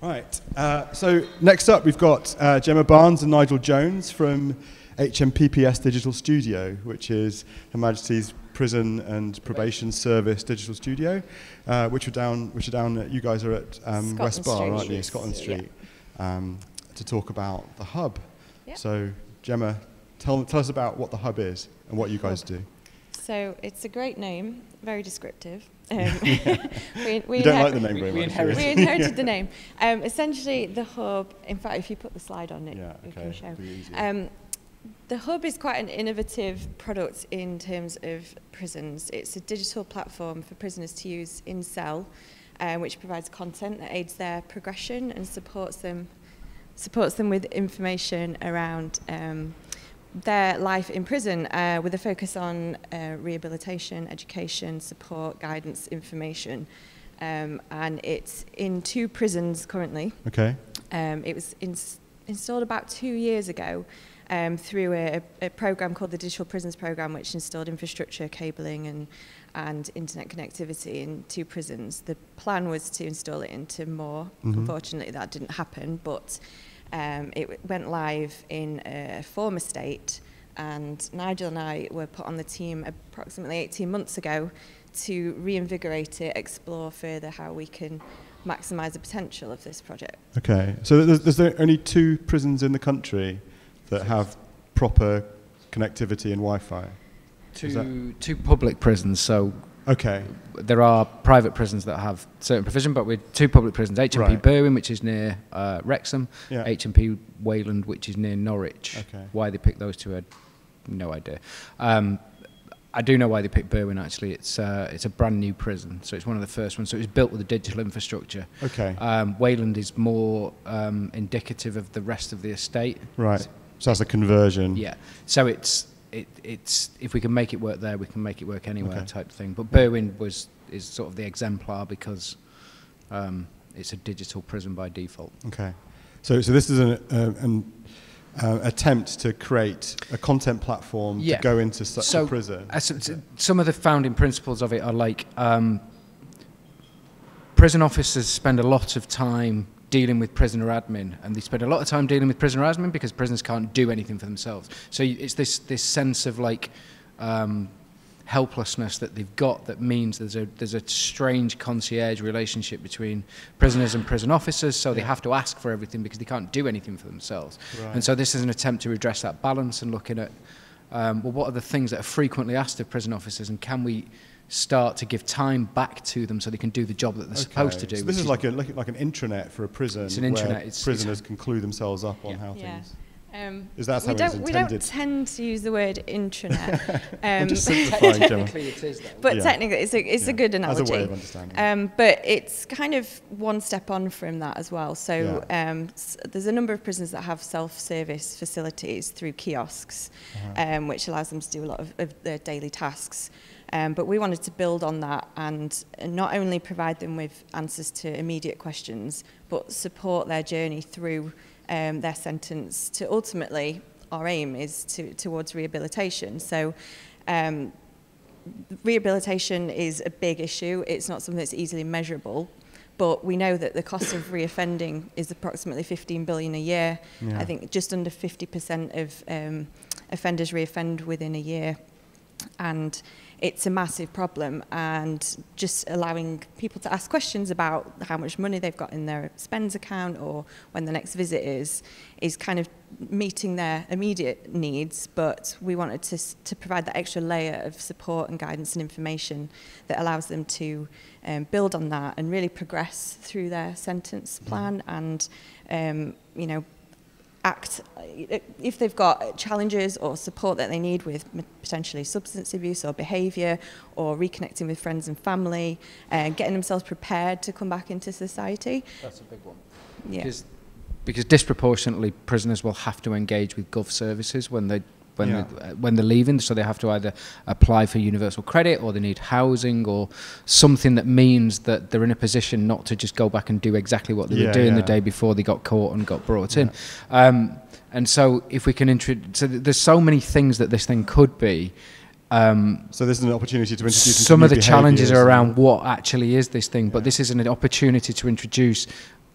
Right, so next up we've got Gemma Barnes and Nigel Jones from HMPPS Digital Studio, which is Her Majesty's Prison and Probation Service Digital Studio, which are down at, you guys are at West Bar, aren't you, Scotland Street, yeah. To talk about The Hub. Yeah. So Gemma, tell us about what The Hub is and what you guys do. So it's a great name, very descriptive. We don't like the name very much. We inherited the name. Essentially, The Hub, in fact, if you put the slide on it, yeah, we can show. The Hub is quite an innovative product in terms of prisons. It's a digital platform for prisoners to use in cell, which provides content that aids their progression and supports them with information around their life in prison, with a focus on rehabilitation, education, support, guidance, information, and it's in 2 prisons currently. Okay. It was installed about 2 years ago through a program called the Digital Prisons Program, which installed infrastructure, cabling, and internet connectivity in 2 prisons. The plan was to install it into more. Mm-hmm. Unfortunately, that didn't happen, but it went live in a former state, and Nigel and I were put on the team approximately 18 months ago to reinvigorate it, explore further how we can maximise the potential of this project. Okay, so there's only 2 prisons in the country that have proper connectivity and Wi-Fi? Two public prisons, so... Okay. There are private prisons that have certain provision, but we're 2 public prisons, HMP right. Berwyn, which is near Wrexham, yeah. HMP Wayland, which is near Norwich. Okay. Why they picked those 2, I had no idea. I do know why they picked Berwyn, actually. It's a brand new prison, so it's one of the first ones. So it's built with a digital infrastructure. Okay. Wayland is more indicative of the rest of the estate. Right, so that's a conversion. Yeah, so it's if we can make it work there, we can make it work anywhere, okay. Type thing. But Berwyn is sort of the exemplar because it's a digital prison by default. Okay, so this is an attempt to create a content platform, yeah. To go into such a prison. Some of the founding principles of it are like prison officers spend a lot of time dealing with prisoner admin, and they spend a lot of time dealing with prisoner admin because prisoners can't do anything for themselves. So it's this sense of like helplessness that they've got that means there's a strange concierge relationship between prisoners and prison officers. So they have to ask for everything because they can't do anything for themselves. Right. And so this is an attempt to redress that balance and looking at well, what are the things that are frequently asked of prison officers, and can we start to give time back to them so they can do the job that they're supposed to do. So this is like an intranet for a prison. It's an intranet. Where prisoners can clue themselves up on how things. Is that how it's intended? We don't tend to use the word intranet. Just simplifying, technically it is, though. But technically, it's a good analogy. As a way of understanding. But it's kind of one step on from that as well. So there's a number of prisons that have self-service facilities through kiosks, which allows them to do a lot of their daily tasks. But we wanted to build on that and not only provide them with answers to immediate questions, but support their journey through their sentence to ultimately, our aim is towards rehabilitation. So rehabilitation is a big issue. It's not something that's easily measurable, but we know that the cost of reoffending is approximately 15 billion a year. Yeah. I think just under 50% of offenders reoffend within a year. And it's a massive problem, and just allowing people to ask questions about how much money they've got in their spends account or when the next visit is kind of meeting their immediate needs, but we wanted to provide that extra layer of support and guidance and information that allows them to build on that and really progress through their sentence plan and, you know, act if they've got challenges or support that they need with potentially substance abuse or behaviour or reconnecting with friends and family and getting themselves prepared to come back into society. That's a big one. Yeah. Because disproportionately prisoners will have to engage with gov services when they're leaving, so they have to either apply for universal credit or they need housing or something that means that they're in a position not to just go back and do exactly what they were doing the day before they got caught and got brought in. And so if we can introduce, so there's so many things that this thing could be. So this is an opportunity to introduce some of the challenges are around what actually is this thing, but this is an opportunity to introduce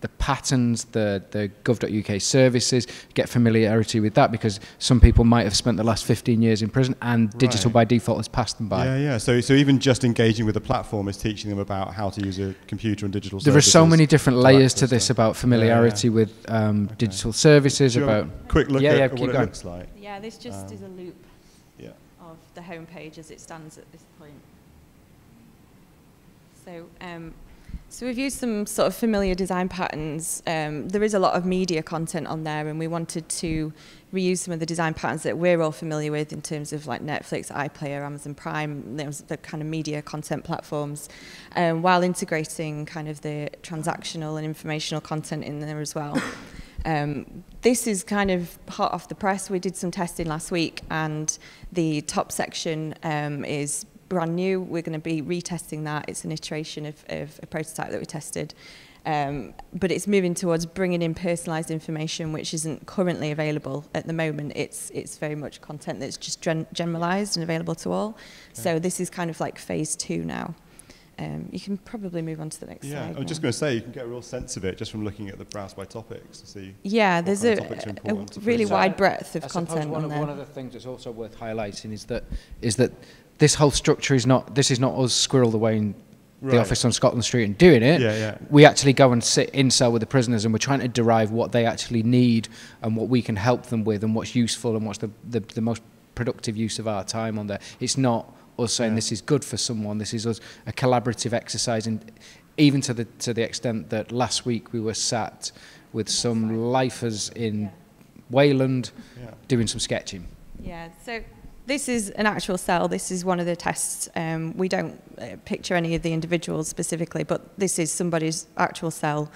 the patterns, the gov.uk services, get familiarity with that, because some people might have spent the last 15 years in prison and digital by default has passed them by. Yeah, so even just engaging with the platform is teaching them about how to use a computer and digital services. There are so many different layers to this about familiarity with digital services. About a quick look at what it looks like. Yeah, this just is a loop of the homepage as it stands at this point. So, so we've used some sort of familiar design patterns. There is a lot of media content on there, and we wanted to reuse some of the design patterns that we're all familiar with in terms of like Netflix, iPlayer, Amazon Prime, the kind of media content platforms, while integrating kind of the transactional and informational content in there as well. This is kind of hot off the press. We did some testing last week, and the top section is brand new. We're going to be retesting that. It's an iteration of a prototype that we tested, but it's moving towards bringing in personalized information, which isn't currently available at the moment. It's very much content that's just generalized and available to all. So this is kind of like phase 2 now. You can probably move on to the next slide. I'm just going to say you can get a real sense of it just from looking at the browse by topics to see. Yeah, there's a really wide breadth of content on there. One of the things that's also worth highlighting is that this whole structure is not, this is not us squirreled away in the office on Scotland Street and doing it. We actually go and sit in cell with the prisoners, and we're trying to derive what they actually need and what we can help them with and what's useful and what's the most productive use of our time on there. It's not us saying this is good for someone. This is us, a collaborative exercise, and even to the extent that last week we were sat with some lifers in Wayland doing some sketching. So this is an actual cell. This is one of the tests. We don't picture any of the individuals specifically, but this is somebody's actual cell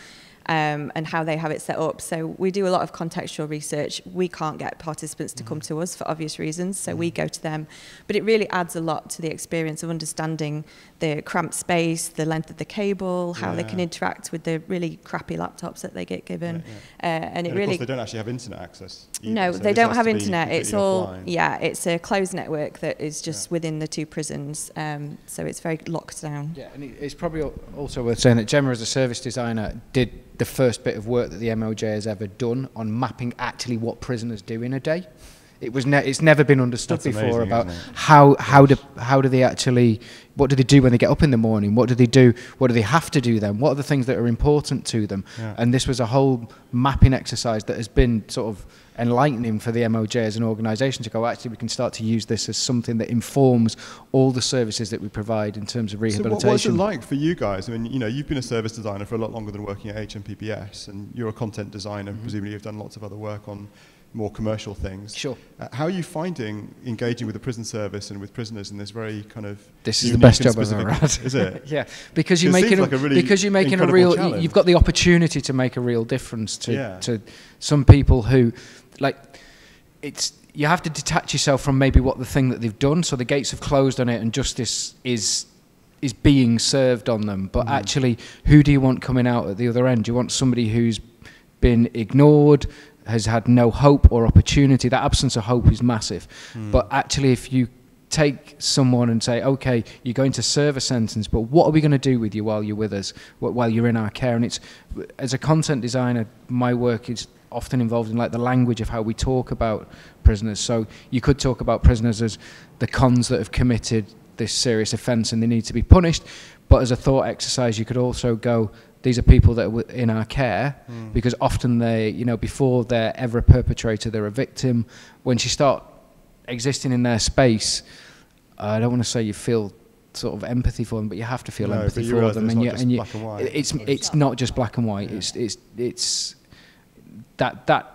and how they have it set up. So we do a lot of contextual research. We can't get participants to come to us for obvious reasons, so we go to them. But it really adds a lot to the experience of understanding the cramped space, the length of the cable, how they can interact with the really crappy laptops that they get given. And it really, of course, they don't actually have internet access either. No, so they don't have internet. It's all offline. It's a closed network that is just within the two prisons, so it's very locked down. And it's probably also worth saying that Gemma, as a service designer, did the first bit of work that the MOJ has ever done on mapping actually what prisoners do in a day. It's never been understood before about how do they actually, what do they do when they get up in the morning? What do they do? What do they have to do then? What are the things that are important to them? And this was a whole mapping exercise that has been sort of enlightening for the MOJ as an organisation to go, actually, we can start to use this as something that informs all the services that we provide in terms of rehabilitation. So what's it like for you guys? I mean, you know, you've been a service designer for a lot longer than working at HMPPS, and you're a content designer. Presumably you've done lots of other work on more commercial things. How are you finding engaging with the prison service and with prisoners in this very kind of... This is the best job I've ever had. Is it? Because you're making a real... Challenge. You've got the opportunity to make a real difference to some people who... Like, it's... You have to detach yourself from maybe what the thing that they've done. So the gates have closed on it and justice is being served on them. But actually, who do you want coming out at the other end? Do you want somebody who's been ignored, has had no hope or opportunity? That absence of hope is massive. But actually, if you take someone and say, okay, you're going to serve a sentence, but what are we going to do with you while you're with us, while you're in our care? And it's, as a content designer, my work is often involved in like the language of how we talk about prisoners. So you could talk about prisoners as the cons that have committed this serious offence and they need to be punished. But as a thought exercise, you could also go, these are people that are in our care, because often they, you know, before they're ever a perpetrator, they're a victim. Once you start existing in their space, I don't want to say you feel sort of empathy for them, but you have to feel empathy for them. It's not just black and white. It's that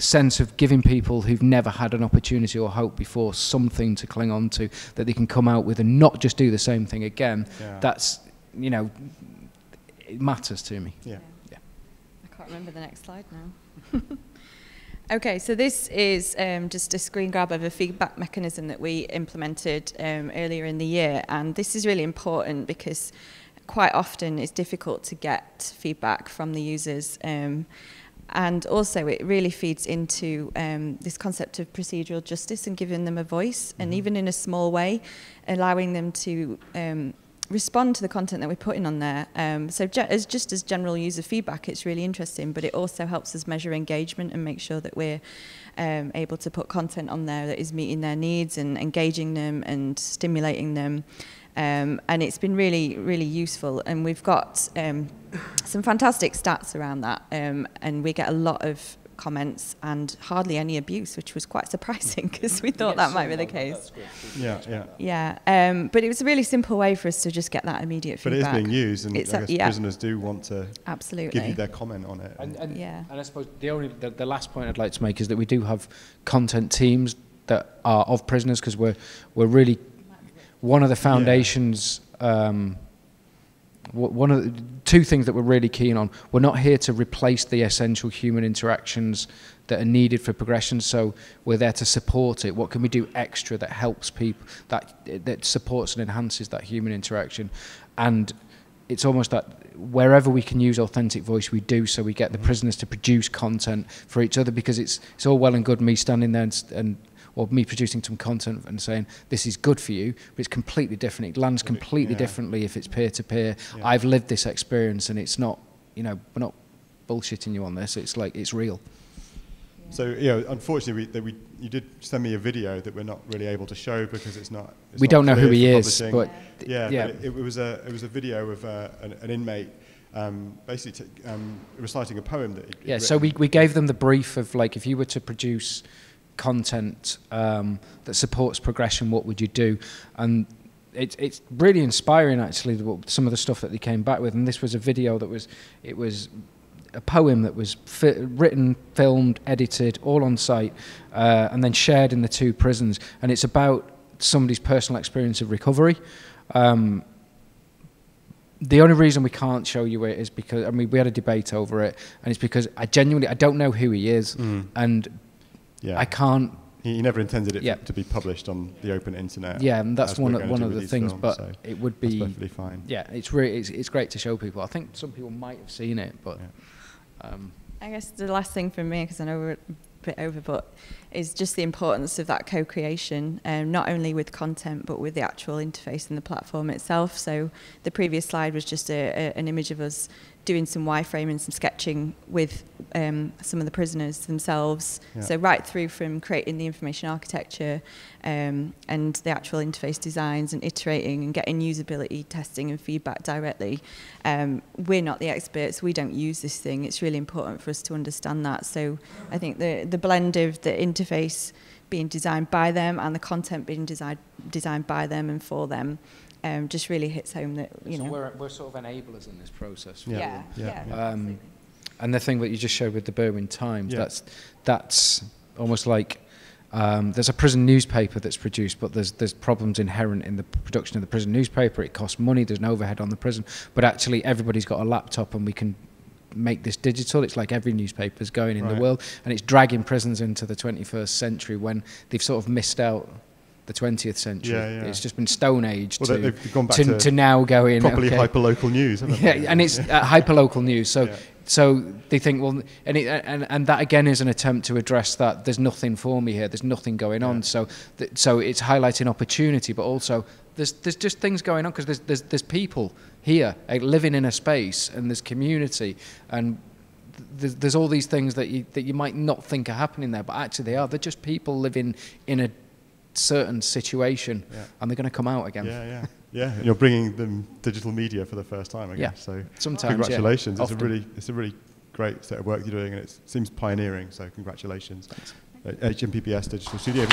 sense of giving people who've never had an opportunity or hope before something to cling on to that they can come out with and not just do the same thing again. That's, you know, it matters to me. I can't remember the next slide now. Okay, so this is just a screen grab of a feedback mechanism that we implemented earlier in the year, and this is really important because quite often it's difficult to get feedback from the users, and also it really feeds into this concept of procedural justice and giving them a voice, and even in a small way, allowing them to respond to the content that we're putting on there. So just as general user feedback, it's really interesting, but it also helps us measure engagement and make sure that we're able to put content on there that is meeting their needs and engaging them and stimulating them. And it's been really, really useful. And we've got some fantastic stats around that. And we get a lot of comments and hardly any abuse, which was quite surprising because we thought that might be the case. Yeah. But it was a really simple way for us to just get that immediate feedback. But it is being used, and I guess prisoners do want to give you their comment on it. And I suppose the last point I'd like to make is that we do have content teams that are of prisoners, because we're really one of the foundations. One of the two things that we're really keen on, we're not here to replace the essential human interactions that are needed for progression, so we're there to support it. What can we do extra that helps people, that supports and enhances that human interaction? And it's almost that wherever we can use authentic voice, we do, so we get the prisoners to produce content for each other, because it's all well and good me standing there or me producing some content and saying, this is good for you, but it's completely different. It lands completely differently if it's peer-to-peer. I've lived this experience, and it's not, you know, we're not bullshitting you on this. It's like, it's real. So, unfortunately, you did send me a video that we're not really able to show because it's not... We don't know who he is, but... It was a video of an inmate basically reciting a poem that... So we gave them the brief of, like, if you were to produce content that supports progression, what would you do? And it's really inspiring, actually, some of the stuff that they came back with. And this was a video that was a poem that was written, filmed, edited, all on site, and then shared in the two prisons. And it's about somebody's personal experience of recovery. The only reason we can't show you it is because, I mean, we had a debate over it, and it's because I don't know who he is, and I can't... He never intended it to be published on the open internet. Yeah, and that's one of the things, films, but so it would be... That's perfectly fine. Yeah, it's great to show people. I think some people might have seen it, but... Yeah. I guess the last thing from me, because I know we're a bit over, but is just the importance of that co-creation, not only with content, but with the actual interface and the platform itself. So the previous slide was just an image of us doing some wireframe and some sketching with some of the prisoners themselves. So right through from creating the information architecture and the actual interface designs and iterating and getting usability testing and feedback directly. We're not the experts. We don't use this thing. It's really important for us to understand that. So I think the blend of the interface being designed by them and the content being designed by them and for them just really hits home that, you know. We're sort of enablers in this process. And the thing that you just showed with the Berwyn Times, that's almost like there's a prison newspaper that's produced, but there's problems inherent in the production of the prison newspaper. It costs money, there's an overhead on the prison, but actually everybody's got a laptop and we can make this digital. It's like every newspaper's going in the world, and it's dragging prisons into the 21st century when they've sort of missed out the 20th century. It's just been stone age to now going properly hyperlocal news, haven't they? And it's hyperlocal news, so so they think, well, and that again is an attempt to address that there's nothing for me here, there's nothing going on, so it's highlighting opportunity, but also there's just things going on because there's people here living in a space, and there's community, and there's all these things that you might not think are happening there, but actually they are. They're just people living in a certain situation, and they're going to come out again. And you're bringing them digital media for the first time, I guess. So sometimes, congratulations. It's a really great set of work you're doing, and it seems pioneering. So congratulations, HMPPS Digital Studio.